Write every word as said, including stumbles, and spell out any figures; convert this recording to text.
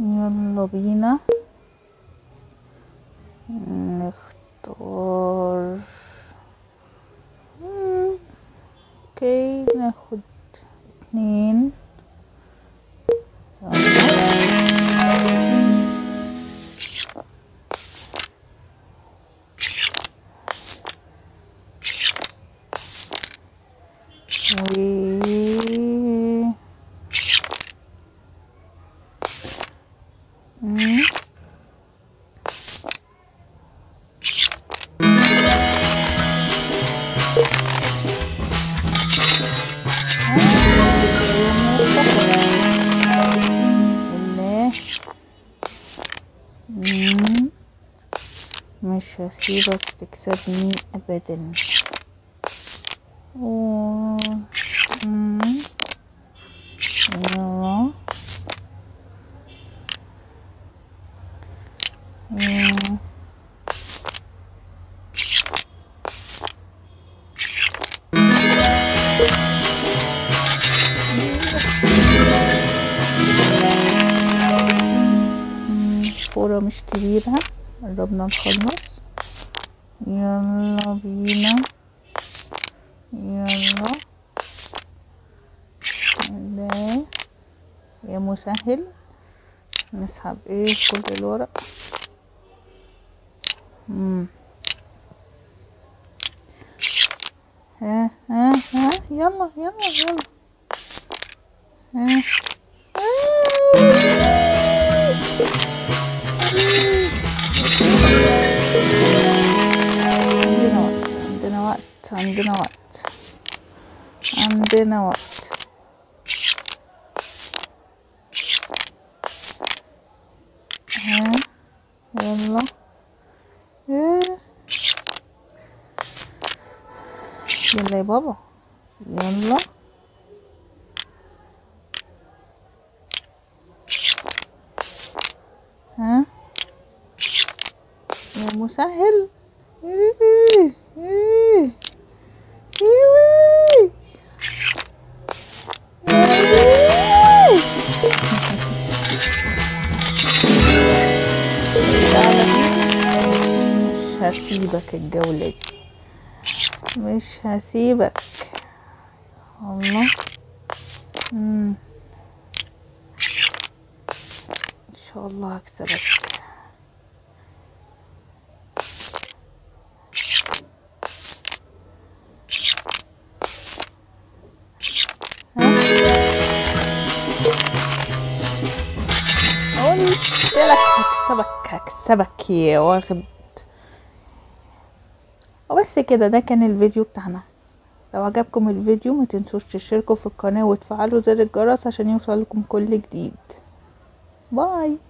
يلا بينا نختار. اوكي ناخد اتنين. مش هسيبك تكسبني ابدا. و... يلا الفورة مش كبيرة، قربنا نخلص. يلا بينا يلا لا يا مسهل، نسحب ايه كل الورق. مم. ها ها ها يلا يلا يلا ها عندنا وقت عندنا وقت ها يلا ها. يلا يا بابا يلا ها يا مسهل. ايه ايه ايوه مش هسيبك الجولة دي، مش هسيبك والله. امم ان شاء الله هكسبك. هكسبك هكسبك يا واخد. وبس كده، ده كان الفيديو بتاعنا. لو عجبكم الفيديو ما تنسوش تشتركوا في القناة وتفعلوا زر الجرس عشان يوصلكم كل جديد. باي.